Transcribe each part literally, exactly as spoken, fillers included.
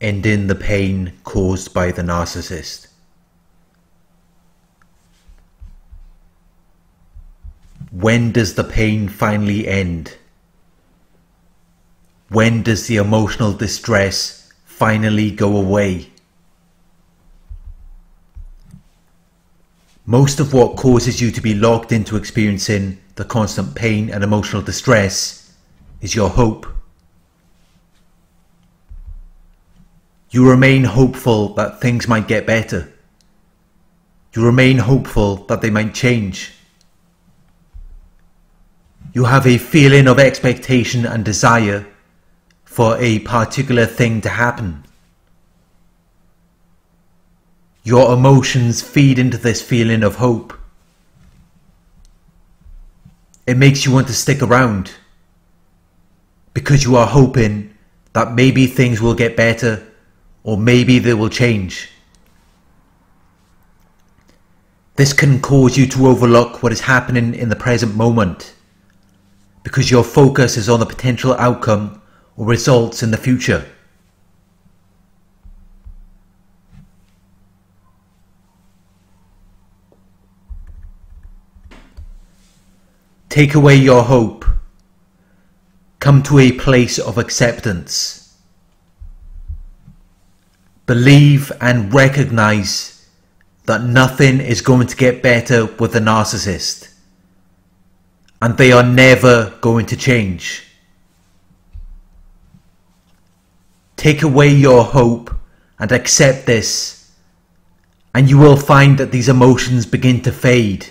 ending the pain caused by the narcissist. When does the pain finally end? When does the emotional distress finally go away? Most of what causes you to be locked into experiencing the constant pain and emotional distress is your hope. You remain hopeful that things might get better. You remain hopeful that they might change. You have a feeling of expectation and desire for a particular thing to happen. Your emotions feed into this feeling of hope. It makes you want to stick around because you are hoping that maybe things will get better or maybe they will change. This can cause you to overlook what is happening in the present moment because your focus is on the potential outcome or results in the future. Take away your hope. Come to a place of acceptance. Believe and recognize that nothing is going to get better with the narcissist, and they are never going to change. Take away your hope and accept this, and you will find that these emotions begin to fade.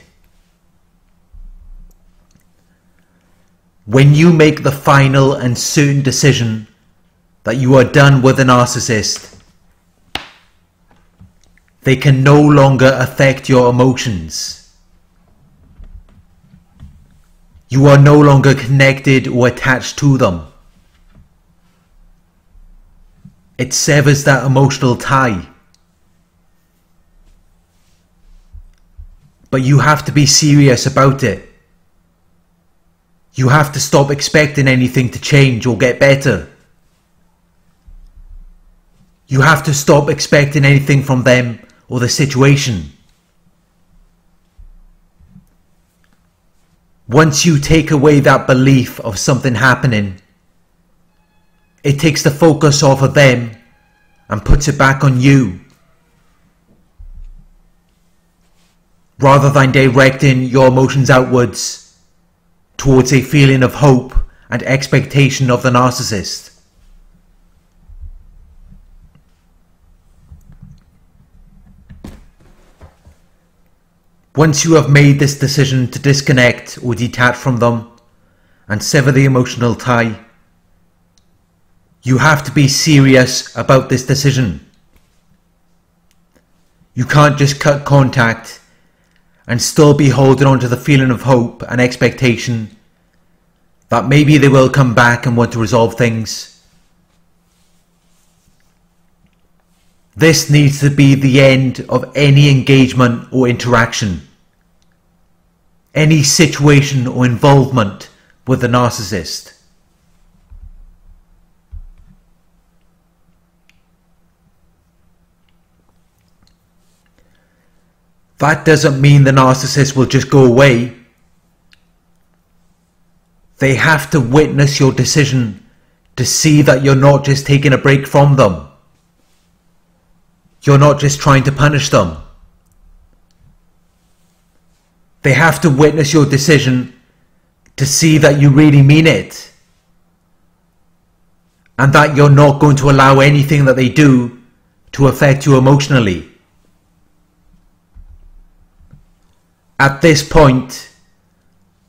When you make the final and certain decision that you are done with a narcissist, they can no longer affect your emotions. You are no longer connected or attached to them. It severs that emotional tie. But you have to be serious about it. You have to stop expecting anything to change or get better. You have to stop expecting anything from them or the situation. Once you take away that belief of something happening, it takes the focus off of them and puts it back on you, rather than directing your emotions outwards towards a feeling of hope and expectation of the narcissist. Once you have made this decision to disconnect or detach from them and sever the emotional tie, you have to be serious about this decision. You can't just cut contact and still be holding on to the feeling of hope and expectation that maybe they will come back and want to resolve things. This needs to be the end of any engagement or interaction, any situation or involvement with the narcissist. That doesn't mean the narcissist will just go away. They have to witness your decision to see that you're not just taking a break from them. You're not just trying to punish them. They have to witness your decision to see that you really mean it, and that you're not going to allow anything that they do to affect you emotionally. At this point,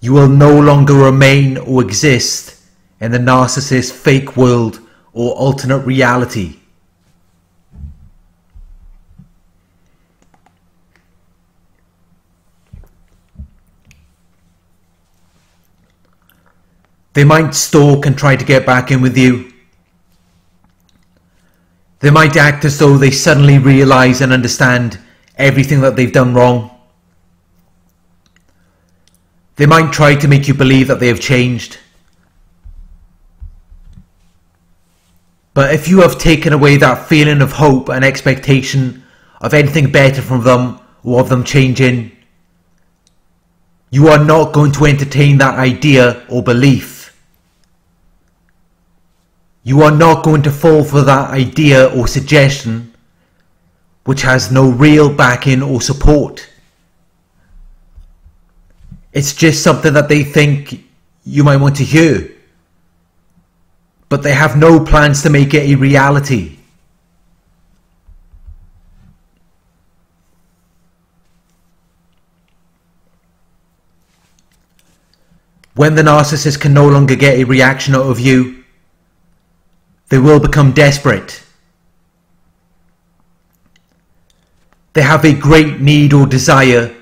you will no longer remain or exist in the narcissist's fake world or alternate reality. They might stalk and try to get back in with you. They might act as though they suddenly realize and understand everything that they've done wrong. They might try to make you believe that they have changed. But if you have taken away that feeling of hope and expectation of anything better from them or of them changing, you are not going to entertain that idea or belief. You are not going to fall for that idea or suggestion which has no real backing or support. It's just something that they think you might want to hear, but they have no plans to make it a reality. When the narcissist can no longer get a reaction out of you, they will become desperate. They have a great need or desire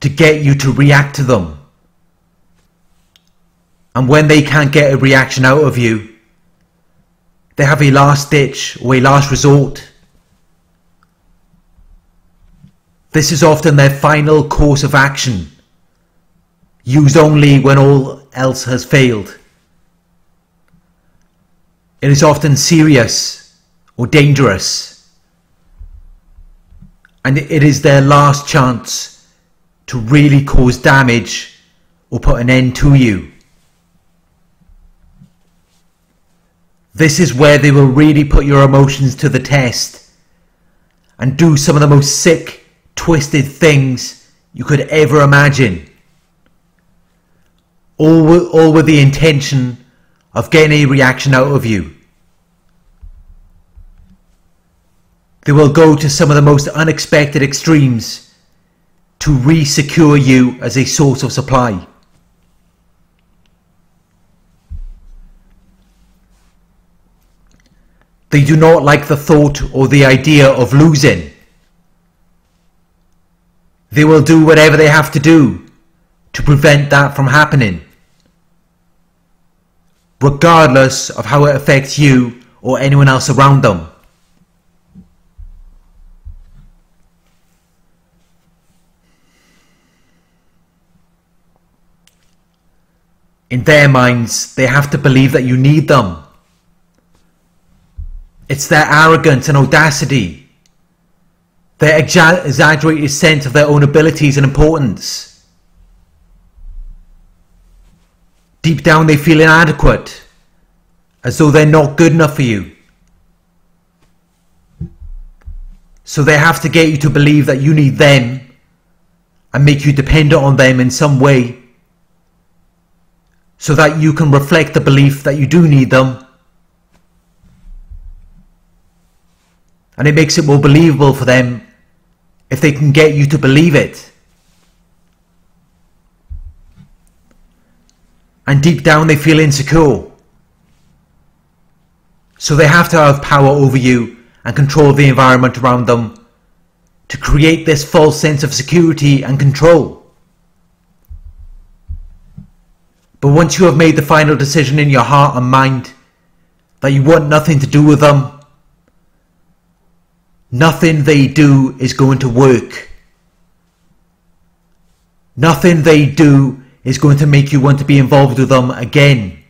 to get you to react to them. And when they can't get a reaction out of you, they have a last ditch or a last resort. This is often their final course of action, used only when all else has failed. It is often serious or dangerous, and it is their last chance to really cause damage or put an end to you. This is where they will really put your emotions to the test and do some of the most sick, twisted things you could ever imagine. All with, all with the intention of getting a reaction out of you. They will go to some of the most unexpected extremes to re-secure you as a source of supply. They do not like the thought or the idea of losing. They will do whatever they have to do to prevent that from happening, regardless of how it affects you or anyone else around them. In their minds, they have to believe that you need them. It's their arrogance and audacity, their exaggerated sense of their own abilities and importance. Deep down they feel inadequate, as though they're not good enough for you. So they have to get you to believe that you need them and make you dependent on them in some way, so that you can reflect the belief that you do need them. And it makes it more believable for them if they can get you to believe it. And deep down they feel insecure. So they have to have power over you and control the environment around them to create this false sense of security and control. But once you have made the final decision in your heart and mind that you want nothing to do with them, nothing they do is going to work. Nothing they do is going to make you want to be involved with them again.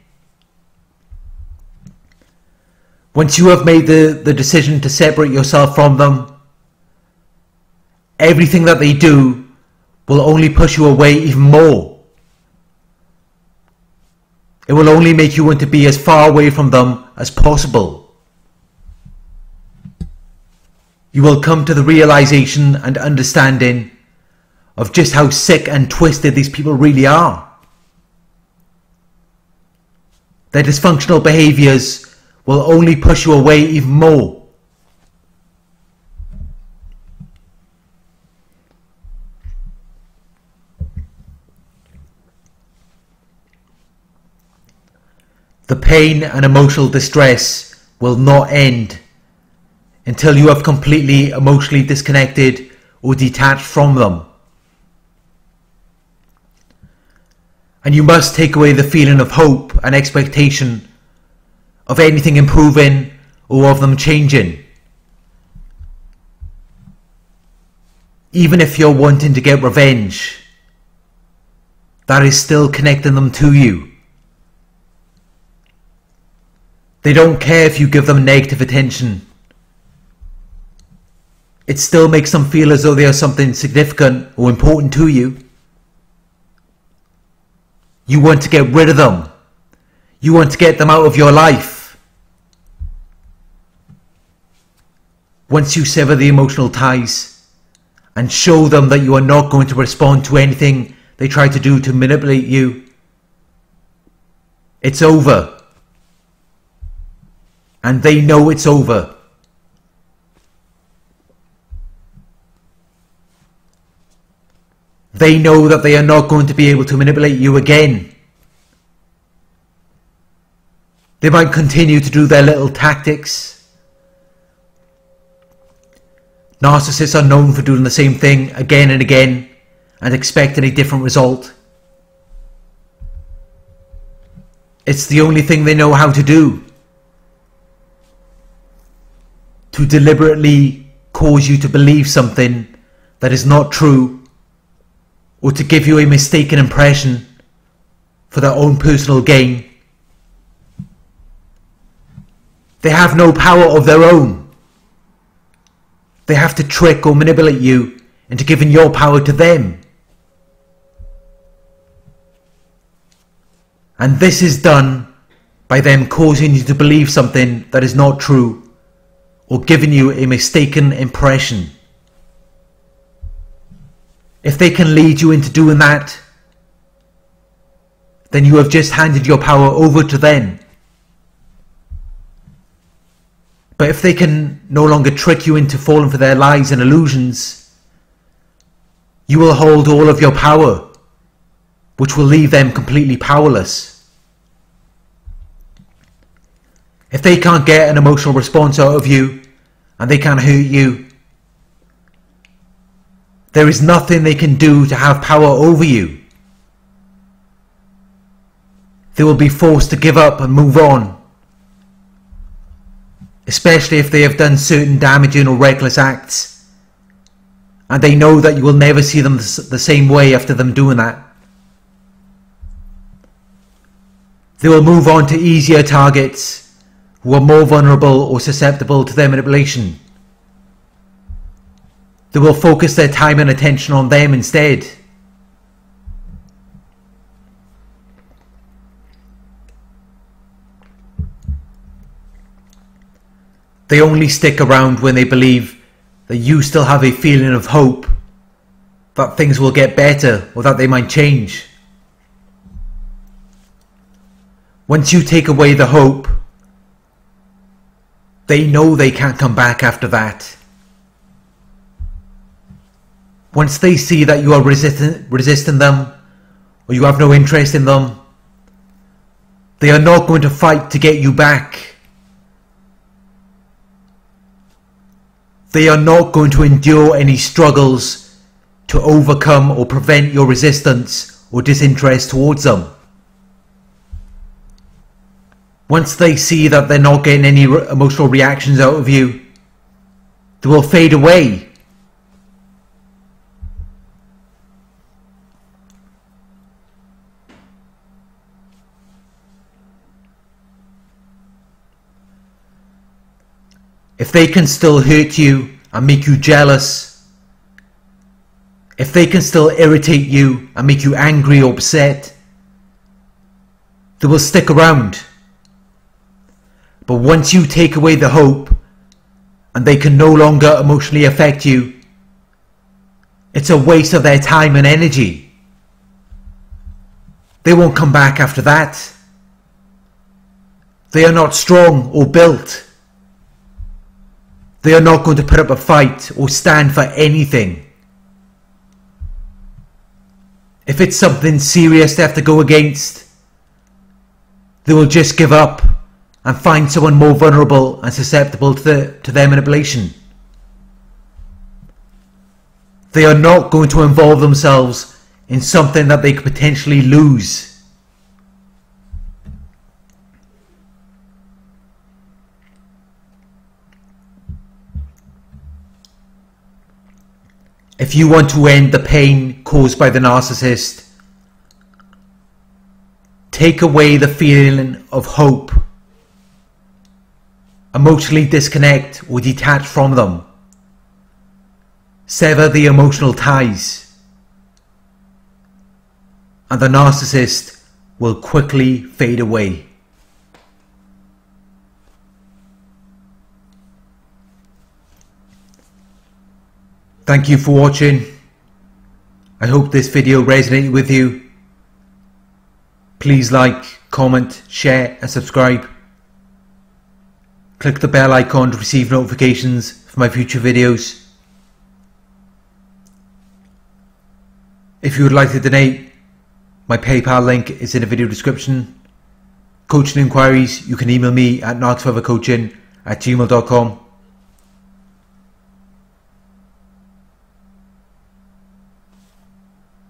Once you have made the, the decision to separate yourself from them, everything that they do will only push you away even more. It will only make you want to be as far away from them as possible. You will come to the realization and understanding of just how sick and twisted these people really are. Their dysfunctional behaviors will only push you away even more. The pain and emotional distress will not end until you have completely emotionally disconnected or detached from them. And you must take away the feeling of hope and expectation of anything improving or of them changing. Even if you're wanting to get revenge, that is still connecting them to you. They don't care if you give them negative attention. It still makes them feel as though they are something significant or important to you. You want to get rid of them. You want to get them out of your life. Once you sever the emotional ties and show them that you are not going to respond to anything they try to do to manipulate you, it's over. And they know it's over. They know that they are not going to be able to manipulate you again. They might continue to do their little tactics. Narcissists are known for doing the same thing again and again and expecting a different result. It's the only thing they know how to do. To deliberately cause you to believe something that is not true, or to give you a mistaken impression for their own personal gain. They have no power of their own. They have to trick or manipulate you into giving your power to them. And this is done by them causing you to believe something that is not true, or giving you a mistaken impression. If they can lead you into doing that, then you have just handed your power over to them. But if they can no longer trick you into falling for their lies and illusions, you will hold all of your power, which will leave them completely powerless. If they can't get an emotional response out of you, and they can't hurt you, there is nothing they can do to have power over you. They will be forced to give up and move on, especially if they have done certain damaging or reckless acts, and they know that you will never see them the same way after them doing that. They will move on to easier targets, who are more vulnerable or susceptible to their manipulation. They will focus their time and attention on them instead. They only stick around when they believe that you still have a feeling of hope, that things will get better or that they might change. Once you take away the hope, they know they can't come back after that. Once they see that you are resistant, resisting them, or you have no interest in them, they are not going to fight to get you back. They are not going to endure any struggles to overcome or prevent your resistance or disinterest towards them. Once they see that they're not getting any re- emotional reactions out of you, they will fade away. If they can still hurt you and make you jealous, if they can still irritate you and make you angry or upset, they will stick around. But once you take away the hope and they can no longer emotionally affect you, it's a waste of their time and energy. They won't come back after that. They are not strong or built. They are not going to put up a fight or stand for anything. If it's something serious they have to go against, they will just give up and find someone more vulnerable and susceptible to, the, to their manipulation. They are not going to involve themselves in something that they could potentially lose. If you want to end the pain caused by the narcissist, take away the feeling of hope Emotionally disconnect or detach from them. Sever the emotional ties. And the narcissist will quickly fade away. Thank you for watching. I hope this video resonated with you. Please like, comment, share and subscribe. Click the bell icon to receive notifications for my future videos. If you would like to donate, my PayPal link is in the video description. Coaching inquiries, you can email me at narc survivor coaching at gmail dot com.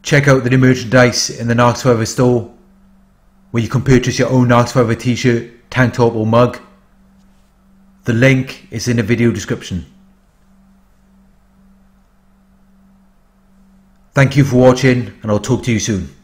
Check out the new merchandise in the Narc Survivor store, where you can purchase your own Narc Survivor t-shirt, tank top or mug. The link is in the video description. Thank you for watching, and I'll talk to you soon.